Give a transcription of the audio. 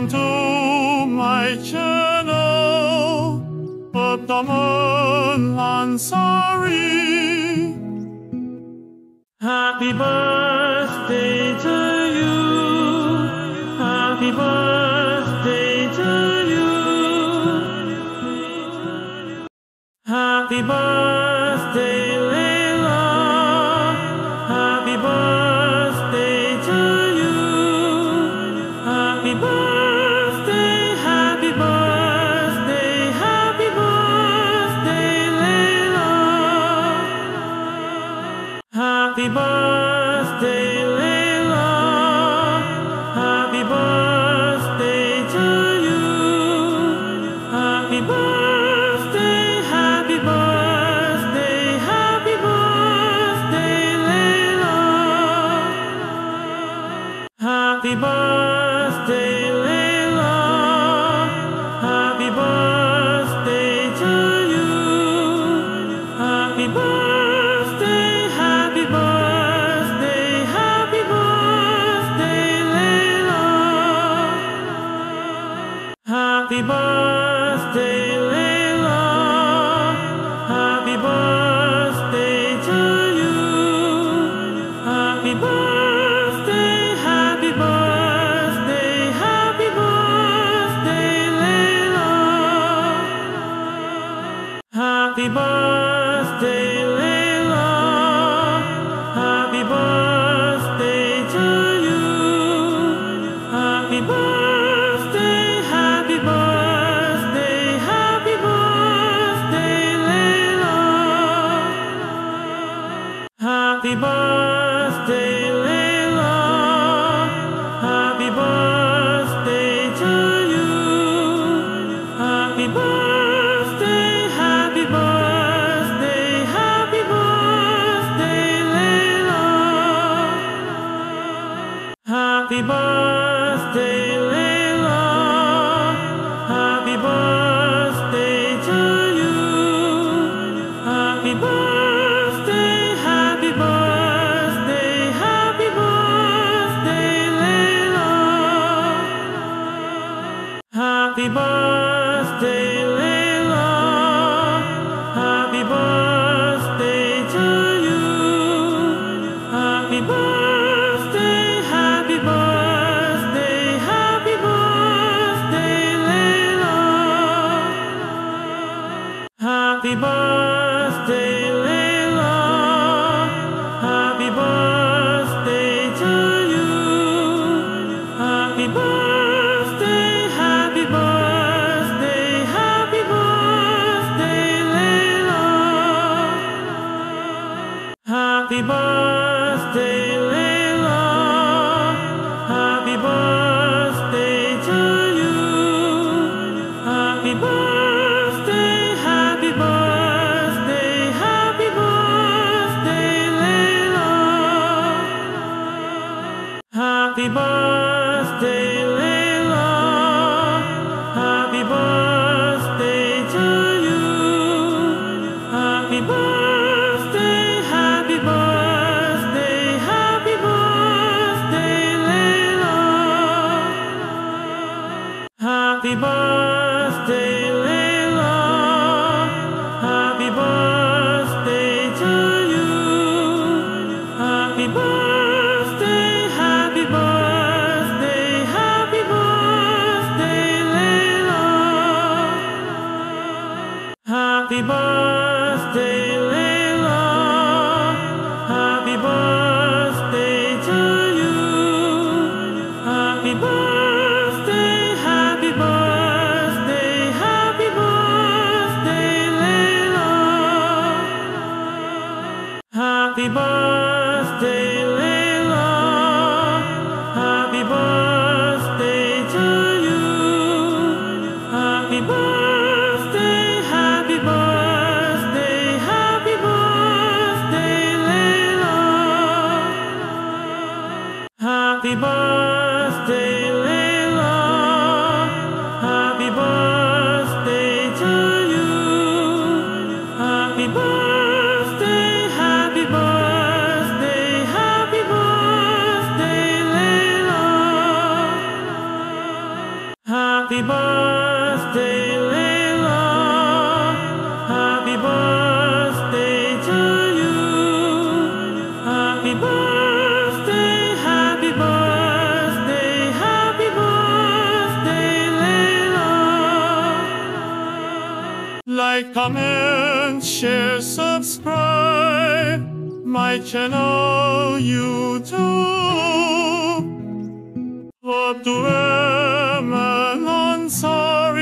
Welcome to my channel, Abdurrehman Ansari. Happy birthday to you. Happy birthday to you. Happy birthday, Layla. Happy birthday to you. Happy birthday, happy birthday, happy birthday, Layla. Happy birthday, Layla. Happy birthday to you. Happy birthday, happy birthday, happy birthday, Layla. Happy birthday, Layla. Happy birthday to you. Happy birthday, happy birthday, happy birthday, Layla. Happy birthday, Layla. Happy birthday to you. Happy birthday, happy birthday, happy birthday, Layla. Happy birthday, Layla. Happy birthday to you. Happy birthday, happy birthday, happy birthday, Layla. Happy birthday, Layla. Happy birthday to you. Happy birthday, happy birthday, happy birthday, Layla. Happy birthday, Layla. Happy birthday to you. Happy birthday, happy birthday, happy birthday, Layla. Happy birthday, Layla. Happy birthday to you. Happy birthday, happy birthday, happy birthday, Layla. Happy birthday, Layla. Happy birthday to you. Happy birthday, happy birthday, happy birthday, Layla. Happy birthday, Layla. Happy birthday to you. Happy birthday, happy birthday, happy birthday, Layla. Happy birthday, Layla. Happy birthday to you. Happy birthday, happy birthday, happy birthday, Layla. Happy birthday, Layla. Happy birthday to you. Happy birthday, happy birthday, happy birthday, Layla. Happy birthday, Layla. Happy birthday to you. Happy birthday, happy birthday, happy birthday, Layla. Happy birthday, Layla. Happy birthday to you. Happy birthday, happy birthday, happy birthday, Layla. Happy birthday, Layla. Happy birthday to you. Happy birthday, happy birthday, happy birthday, Layla. comment, share, subscribe my channel YouTube, Abdurrehman Ansari.